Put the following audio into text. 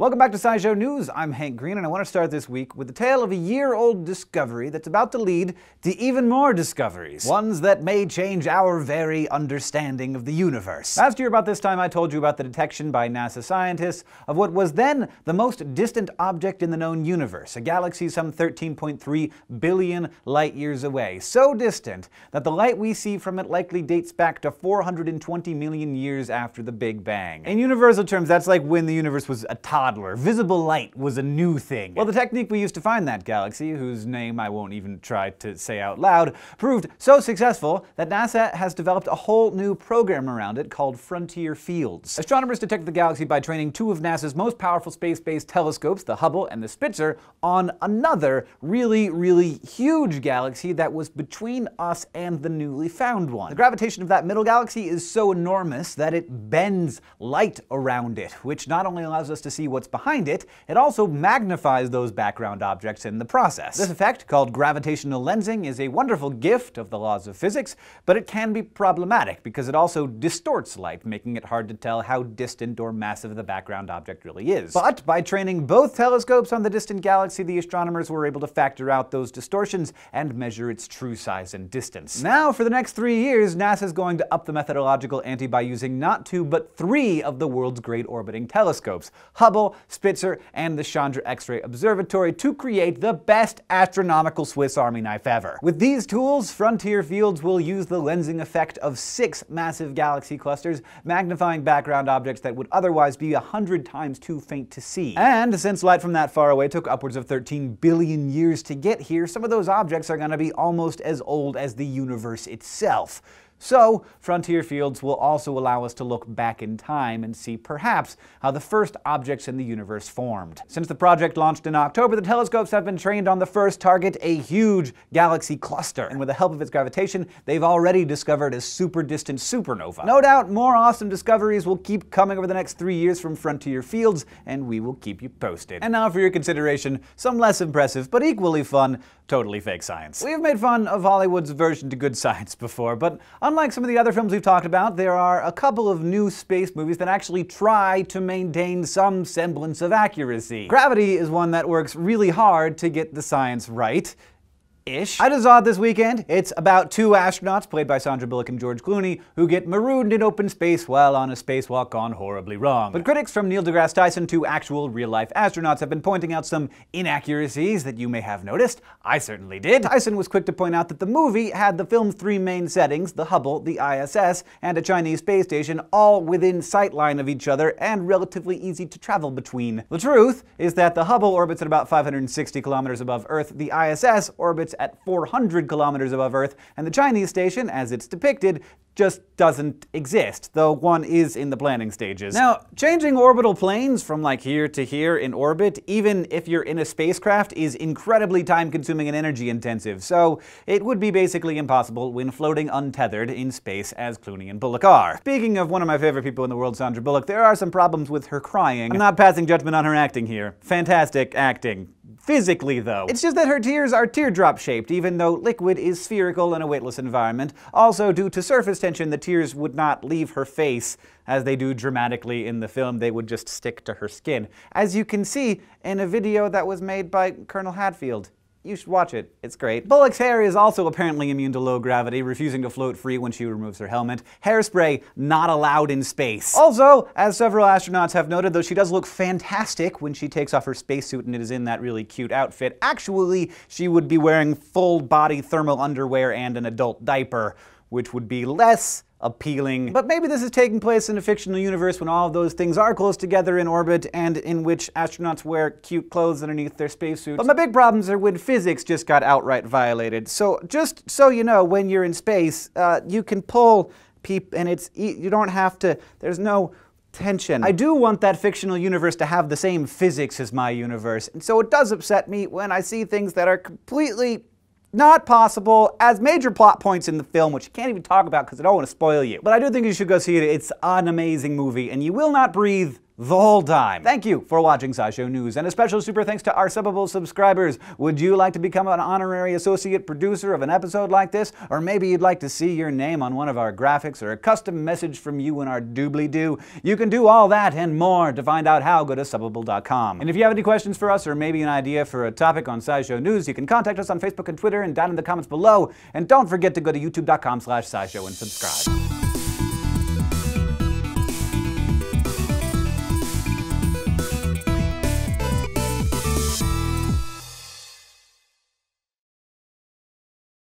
Welcome back to SciShow News. I'm Hank Green, and I want to start this week with the tale of a year-old discovery that's about to lead to even more discoveries. Ones that may change our very understanding of the universe. Last year about this time, I told you about the detection by NASA scientists of what was then the most distant object in the known universe, a galaxy some 13.3 billion light-years away. So distant that the light we see from it likely dates back to 420 million years after the Big Bang. In universal terms, that's like when the universe was a toddler. Visible light was a new thing. Well, the technique we used to find that galaxy, whose name I won't even try to say out loud, proved so successful that NASA has developed a whole new program around it called Frontier Fields. Astronomers detected the galaxy by training two of NASA's most powerful space-based telescopes, the Hubble and the Spitzer, on another really, really huge galaxy that was between us and the newly found one. The gravitation of that middle galaxy is so enormous that it bends light around it, which not only allows us to see what behind it, it also magnifies those background objects in the process. This effect, called gravitational lensing, is a wonderful gift of the laws of physics, but it can be problematic because it also distorts light, making it hard to tell how distant or massive the background object really is. But by training both telescopes on the distant galaxy, the astronomers were able to factor out those distortions and measure its true size and distance. Now, for the next 3 years, NASA's going to up the methodological ante by using not two, but three of the world's great orbiting telescopes, Hubble, Spitzer, and the Chandra X-ray Observatory, to create the best astronomical Swiss Army knife ever. With these tools, Frontier Fields will use the lensing effect of 6 massive galaxy clusters, magnifying background objects that would otherwise be 100 times too faint to see. And since light from that far away took upwards of 13 billion years to get here, some of those objects are going to be almost as old as the universe itself. So, Frontier Fields will also allow us to look back in time and see, perhaps, how the first objects in the universe formed. Since the project launched in October, the telescopes have been trained on the first target, a huge galaxy cluster. And with the help of its gravitation, they've already discovered a super distant supernova. No doubt, more awesome discoveries will keep coming over the next 3 years from Frontier Fields, and we will keep you posted. And now for your consideration, some less impressive, but equally fun, totally fake science. We've made fun of Hollywood's version to good science before, but unlike some of the other films we've talked about, there are a couple of new space movies that actually try to maintain some semblance of accuracy. Gravity is one that works really hard to get the science right. Ish. I just saw it this weekend. It's about two astronauts, played by Sandra Bullock and George Clooney, who get marooned in open space while on a spacewalk gone horribly wrong. But critics, from Neil deGrasse Tyson to actual real-life astronauts, have been pointing out some inaccuracies that you may have noticed. I certainly did. Tyson was quick to point out that the movie had the film's 3 main settings, the Hubble, the ISS, and a Chinese space station, all within sightline of each other and relatively easy to travel between. The truth is that the Hubble orbits at about 560 kilometers above Earth, the ISS orbits at 400 kilometers above Earth, and the Chinese station, as it's depicted, just doesn't exist, though one is in the planning stages. Now, changing orbital planes from like here to here in orbit, even if you're in a spacecraft, is incredibly time-consuming and energy-intensive, so it would be basically impossible when floating untethered in space, as Clooney and Bullock are. Speaking of one of my favorite people in the world, Sandra Bullock, there are some problems with her crying. I'm not passing judgment on her acting here. Fantastic acting. Physically, though. It's just that her tears are teardrop-shaped, even though liquid is spherical in a weightless environment. Also, due to surface tension, the tears would not leave her face, as they do dramatically in the film. They would just stick to her skin. As you can see in a video that was made by Colonel Hatfield. You should watch it. It's great. Bullock's hair is also apparently immune to low gravity, refusing to float free when she removes her helmet. Hairspray not allowed in space. Also, as several astronauts have noted, though she does look fantastic when she takes off her spacesuit and it is in that really cute outfit, actually, she would be wearing full-body thermal underwear and an adult diaper, which would be less appealing. But maybe this is taking place in a fictional universe when all of those things are close together in orbit and in which astronauts wear cute clothes underneath their spacesuits. But my big problems are when physics just got outright violated. So just so you know, when you're in space, you can pull people and you don't have to, there's no tension. I do want that fictional universe to have the same physics as my universe, and so it does upset me when I see things that are completely not possible as major plot points in the film, which you can't even talk about because I don't want to spoil you. But I do think you should go see it. It's an amazing movie, and you will not breathe the whole time. Thank you for watching SciShow News, and a special super thanks to our Subbable subscribers. Would you like to become an honorary associate producer of an episode like this? Or maybe you'd like to see your name on one of our graphics or a custom message from you in our doobly-doo? You can do all that and more. To find out how, go to Subbable.com. And if you have any questions for us or maybe an idea for a topic on SciShow News, you can contact us on Facebook and Twitter and down in the comments below. And don't forget to go to youtube.com/SciShow and subscribe.